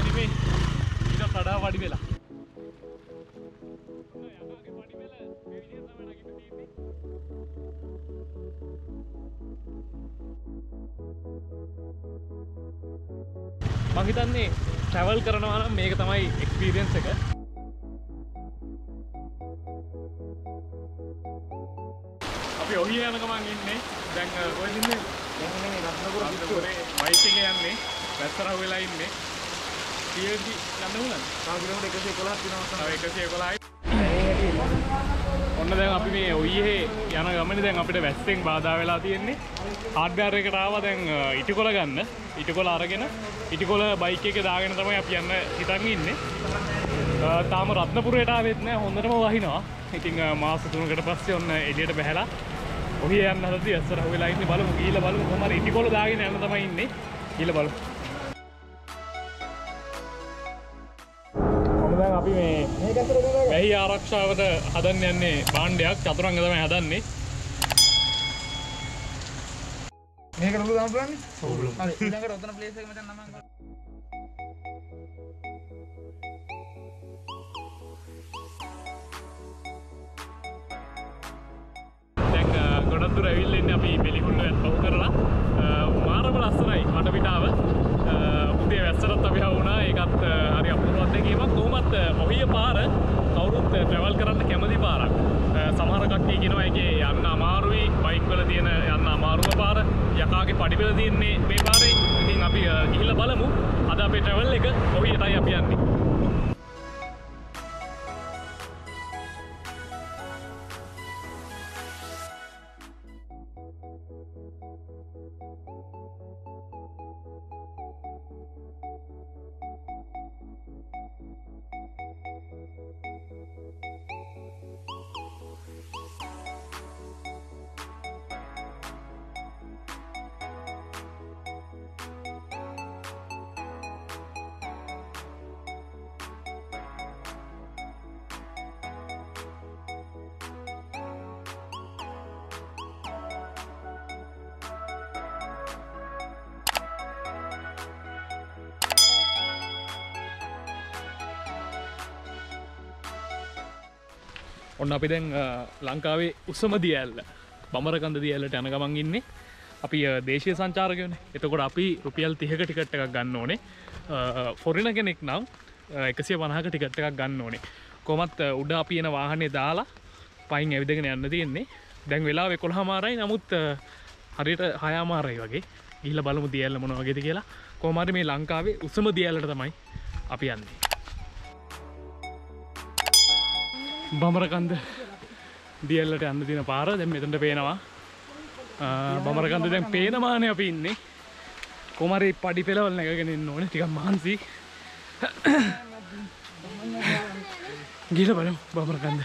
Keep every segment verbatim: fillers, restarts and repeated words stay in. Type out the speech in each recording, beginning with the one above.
Gimme इधर खड़ा वाड़ी मेला बाकी तन्नी ट्रैवल करना वाला मेरे तमाई एक्सपीरियंस है क्या अभी वही है बैंक दसरा वेला इनमें टीएलजी जानते हो ना कांग्रेस में कैसे कोलाह किना होता है कैसे कोलाह और ना देंग आप इनमें ये याना गमन देंग आप इटे वेस्टिंग बाधा वेला थी इनमें हार्डवेयर के टावा देंग इटी कोला करना इटी कोला आ रखे ना इटी कोला बाइक के दागे ना तो मैं आप याना किताब में इनमें ताम रातनपुरे टावे इतने होंदर में वही ना लेकिन मास दोनों के पास से उन्हें एलियट पहला वही है ना तो दस रहोगे लाइन में बालू गीला बालू हमारे इटी कोला दागे ना तो मैं इनमें गीला बालू अभी मैं वही आरक्षा हदन अन्नी बांडिया चतुरंग हदन ගොඩදුර ඇවිල්ලා ඉන්නේ අපි බෙලිහුල්ලට ලොක් කරලා මාරම ලස්සනයි මට පිටාව උදේ වැස්සටත් අපි ආවුණා ඒකත් හරි අපූර්ව දෙකීමක් කොහොමත් ඔහිය පාර කවුරුත් ට්‍රැවල් කරන්න කැමති පාරක් සමහර කට්ටිය කියනවා ඒකේ යන්න අමාරුයි බයික් වල තියෙන යන්න අමාරුම පාර යකාගේ පඩිවල තියෙන්නේ මේ පාරේ ඉතින් අපි ගිහිල්ලා බලමු අද අපේ ට්‍රැවල් එක ඔහියටයි අපි යන්නේ ඔන්න අපි දැන් ලංකාවේ උසම දියැල්ල බඹරකන්ද දියැල්ලට යන ගමන් ඉන්නේ අපි දේශීය සංචාරකයෝනේ. එතකොට අපි රුපියල් තිහක ටිකට් එකක් ගන්න ඕනේ. ෆොරින කෙනෙක් නම් එකසිය පනහක ටිකට් එකක් ගන්න ඕනේ. කොහොමත් උඩ අපි එන වාහනේ දාලා පයින් ඇවිදගෙන යන්න තියෙන්නේ. දැන් වෙලාව එකොළහමාරයි. නමුත් හරියට හයමාරයි වගේ. ගිහිල්ලා බලමු දියැල්ල මොන වගේද කියලා. කොහොම හරි මේ ලංකාවේ උසම දියැල්ලට තමයි අපි යන්නේ. බඹරකන්ද දියැල්ලට යන්න තියෙන පාර දැන් මෙතනට පේනවා බඹරකන්ද දැන් පේනවානේ අපි ඉන්නේ කොහොම හරි පඩි පෙළවල් නැගගෙන ඉන්න ඕනේ ටිකක් මහන්සි ගිහලා බලමු බඹරකන්ද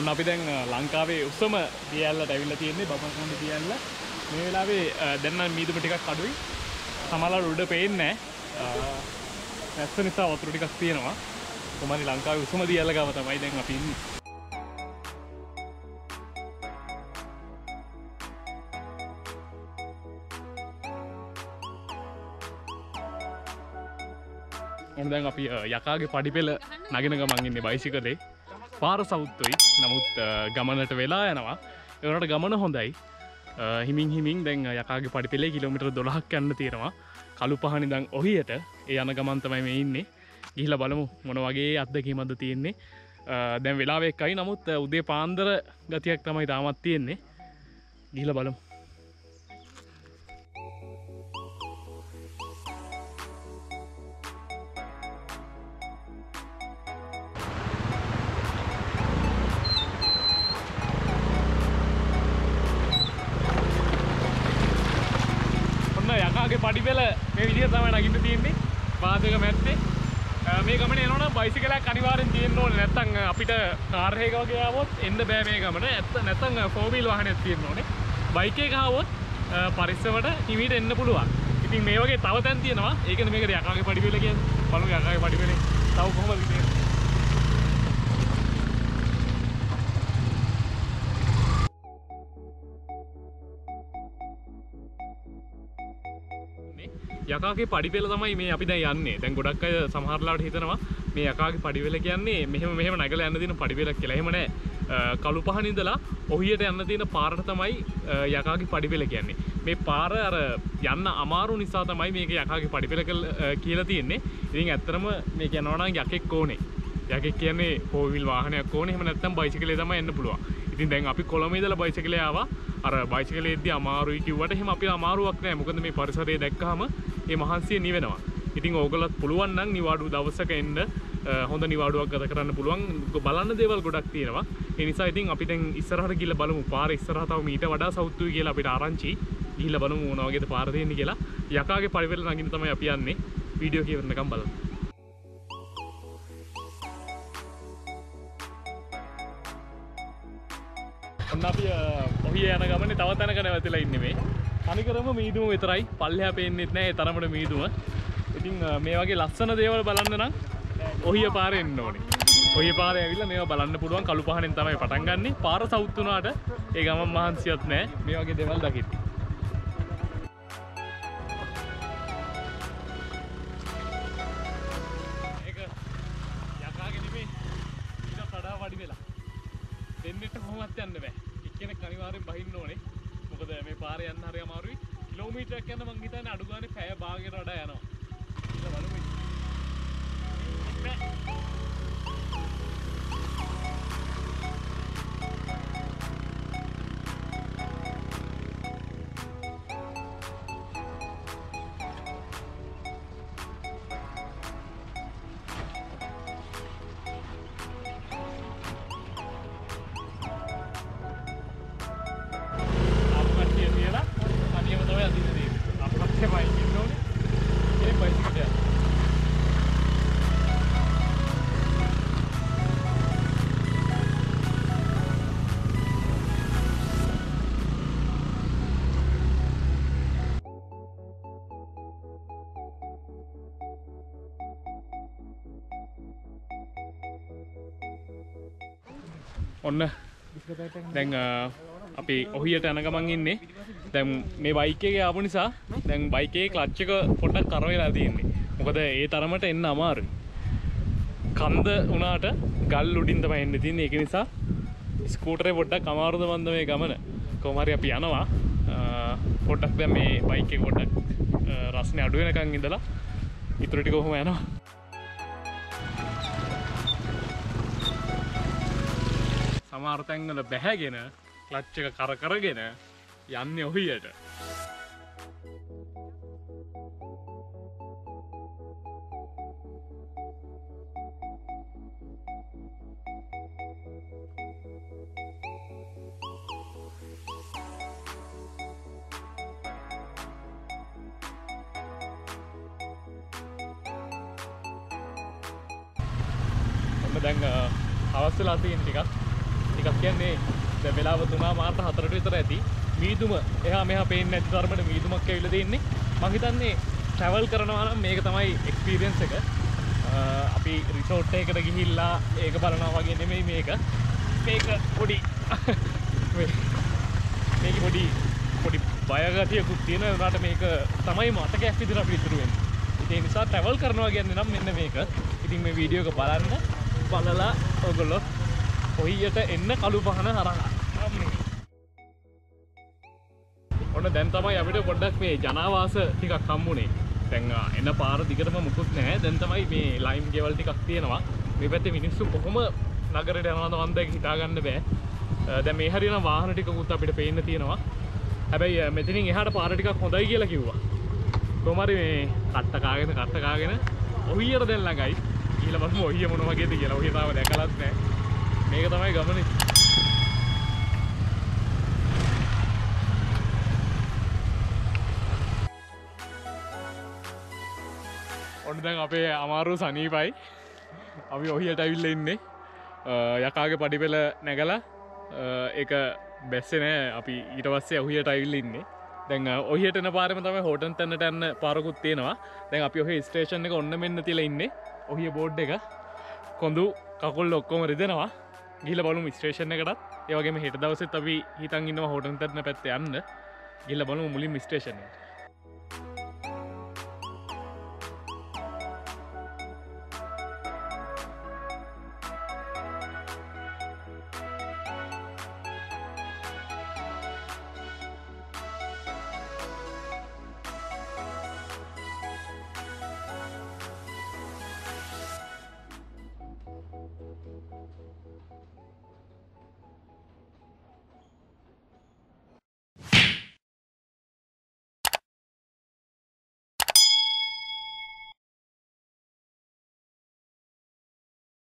ඔන්න අපි දැන් ලංකාවේ උසම දියැල්ලට ඇවිල්ලා තියෙන්නේ බඹරකන්ද දියැල්ල. මේ වෙලාවේ දැන් නම් මීදුම ටිකක් අඩුයි. සමහරවල් උඩ පේන්නේ නැහැ. නැස්ස නිසා වතුර ටිකක් තියෙනවා. කොහොමද ලංකාවේ උසම දියැල්ල ගාව තමයි දැන් අපි ඉන්නේ. ඔන්න දැන් අපි යකාගේ පඩිපෙළ නගින ගමන් ඉන්නේ බයිසිකලේ. පාර සවුත්තුයි නමුත් ගමනට වෙලා යනවා ඒවට ගමන හොඳයි හිමින් හිමින් දැන් යකාගේ පඩිපෙළේ කිලෝමීටර් දොළහක් යන්න තියෙනවා කළු පහන ඉඳන් ඔහියට ඒ යන ගමන් තමයි මේ ඉන්නේ ගිහිල්ලා බලමු මොන වගේ අත්දැකීමක්ද තියෙන්නේ දැන් වෙලාව එකයි නමුත් උදේ පාන්දර ගතියක් තමයි තාමත් තියෙන්නේ ගිහිල්ලා බලමු පඩිපෙළ මේ විදිහට තමයි නගින්න තියෙන්නේ පාදක මැත්තේ මේ ගමන යනවනම් බයිසිකලයක් අනිවාර්යෙන් තියෙන්න ඕනේ නැත්නම් අපිට කාර් එකක වගේ ආවොත් එන්න බෑ මේ ගමන නැත්නම් ෆෝර් වීල් වාහනයක් තියෙන්න ඕනේ බයික් එකක ආවොත් පරිස්සමට හිමීට එන්න පුළුවන් ඉතින් මේ වගේ තව තැන් තියෙනවා. ඒකනේ මේක යකාගේ පඩිපෙළ කියන්නේ. බලමු යකාගේ පඩිපෙළේ තව කොහොමද කියන්නේ. යකාගේ පඩිපෙළ තමයි මේ අපි දැන් යන්නේ. දැන් ගොඩක් අය සමහරලාට හිතනවා මේ යකාගේ පඩිපෙළ කියන්නේ මෙහෙම මෙහෙම නැගලා යන්න දින පඩිපෙළක් කියලා. එහෙම නෑ. කළු පහන ඉඳලා ඔහියට යන්න තියෙන පාරට තමයි යකාගේ පඩිපෙළ කියන්නේ. මේ පාර අර යන්න අමාරු නිසා තමයි මේක යකාගේ පඩිපෙළ කියලා තියෙන්නේ. ඉතින් ඇත්තටම මේක යනවා නම් යකෙක් ඕනේ. යකෙක් කියන්නේ four wheel වාහනයක් ඕනේ. එහෙම නැත්නම් බයිසිකලේ තමයි යන්න පුළුවන්. ඉතින් දැන් අපි කොළඹ ඉඳලා බයිසිකලේ ආවා. අර බයිසිකලේදී අමාරුයි කිව්වට එහෙම අපි අමාරුවක් නෑ. මොකද මේ පරිසරය දැක්කහම ඒ මහන්සිය නිවෙනවා. ඉතින් ඕගොල්ලොත් පුළුවන් නම් නිවාඩු දවසක එන්න හොඳ නිවාඩුවක් ගත කරන්න පුළුවන්. බලන්න දේවල් ගොඩක් තියෙනවා. ඒ නිසා ඉතින් අපි දැන් ඉස්සරහට ගිහලා බලමු. පාර ඉස්සරහ තව මීට වඩා සවුත්තුයි කියලා අපිට ආරංචි. ගිහලා බලමු මොන වගේද පාර තියෙන්නේ කියලා. යකාගේ පරිවෙල නගින්න තමයි අපි යන්නේ. වීඩියෝ කියවන්නකම් බලන්න. ඔන්න අපි ඔහි යන ගමනේ තව තැනක නැවතිලා ඉන්නේ මේ. අනිකරම මීදුම විතරයි. පල්ලෙහා පේන්නෙත් නැහැ. ඒ තරමට මීදුම. ඉතින් මේ වගේ ලස්සන දේවල් බලන්න නම් ඔහිය පාරේ එන්න ඕනේ. ඔහිය පාරේ ඇවිල්ලා මේවා බලන්න පුළුවන්. කළු පහනෙන් තමයි පටන් ගන්නෙ. පාර සවුත් වුණාට ඒ ගමන් මහන්සියක් නෑ. මේ වගේ දේවල් දකින්න. ඒක යකාගේ නෙමෙයි. ඊට වඩා වැඩි වෙලා. දෙන්නෙට කොහොමවත් යන්න බෑ. එක්කෙනෙක් අනිවාර්යෙන් බහින්න ඕනේ. මොකද මේ පාරේ යන්න හරි අමාරුයි. කිලෝමීටරයක් යන්න මං හිතන්නේ අඩු ගානේ පැය භාගයකට වඩා යනවා. ඊට බලමු. ඔන්න දැන් අපි ඔහියට යන ගමන් ඉන්නේ. දැන් මේ බයික් එකේ ආපු නිසා දැන් බයික් එකේ ක්ලච් එක පොඩක් කර වෙලා තියෙන්නේ. මොකද ඒ තරමට එන්න අමාරුයි. කන්ද වුණාට ගල් උඩින් තමයි එන්න තියෙන්නේ. ඒක නිසා ස්කූටරේ පොඩක් අමාරුද මන්ද මේ ගමන. කොහොම හරි අපි යනවා. පොඩක් දැන් මේ බයික් එක පොඩක් රස්නේ අඩු වෙනකන් ඉඳලා ඊටු ටික කොහොම යනවා. සමහර තැන්වල බැහැගෙන ක්ලච් එක කර කරගෙන යන්නේ ඔහියට. ඔන්න දැන් අවස්සලා තියෙන ටිකක් එකක් කියන්නේ දැන් වෙලාව තුන මාර්ත හතරට විතර ඇති. මීදුම එහා මෙහා පේන්නේ නැති තරමට මීදුමක් ඇවිල්ලා දෙන්නේ. මම හිතන්නේ ට්‍රැවල් කරනවා නම් මේක තමයි එක්ස්පීරියන්ස් එක. අපි රිසෝට් එකකට ගිහිල්ලා ඒක බලනවා වගේ නෙමෙයි මේක. මේක පොඩි මේක පොඩි පොඩි බයගතියකුත් තියෙන උනාට මේක තමයි මතකයක් විදිහට අපි ඉතුරු වෙන්නේ. ඒ නිසා ට්‍රැවල් කරනවා කියන්නේ නම් මෙන්න මේක. ඉතින් මේ වීඩියෝ එක බලන්න. බලලා ඔයගොල්ලෝ ඔහියට එන්න කළු පහන හරහා. ඔන්න දැන් තමයි අපිට පොඩ්ඩක් මේ ජනාවාස ටිකක් හම්බුනේ. දැන් එන පාර දිගටම මුකුත් නැහැ. දැන් තමයි මේ ලයිම් ගෙවල් ටිකක් තියෙනවා. මේ පැත්තේ මිනිස්සු කොහොම නගරයට යනවද වන්දේ හිතා ගන්න බෑ. දැන් මේ හරියන වාහන ටිකකුත් අපිට පේන්න තියෙනවා. හැබැයි මෙතනින් එහාට පාර ටිකක් හොඳයි කියලා කිව්වා. කොහොම හරි මේ කට්ට කාගෙන කට්ට කාගෙන ඔහියට දැන් ළඟයි. ඊළඟ වරුම ඔහිය මොන වගේද කියලා ඔහිය තාම දැකලත් නැහැ. මේක තමයි ගමනේ. ඔන්න දැන් අපේ අමාරු සනීපයි. අපි ඔහියට ඇවිල්ලා ඉන්නේ. යකාගේ පඩිපෙළ නැගලා ඒක බැස්සේ නෑ. අපි ඊට පස්සේ ඔහියට ඇවිල්ලා ඉන්නේ. දැන් ඔහියට යන පාරෙම තමයි හෝටන් තැන්නට යන පාරකුත් තියෙනවා. දැන් අපි ඔහි ස්ටේෂන් එක ඔන්න මෙන්න තියලා ඉන්නේ. ඔහිය බෝඩ් එක කොඳු කකුල් ඔක්කොම රිදෙනවා. ගිහලා බලමු ස්ටේෂන් එකටත්. ඒ වගේම හෙට දවසෙත් අපි හිතන් ඉන්නවා හෝටන් තැන්න පැත්තේ යන්න. ගිහලා බලමු මුලින්ම ස්ටේෂන් එකට.